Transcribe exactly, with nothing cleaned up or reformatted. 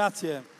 Grazie.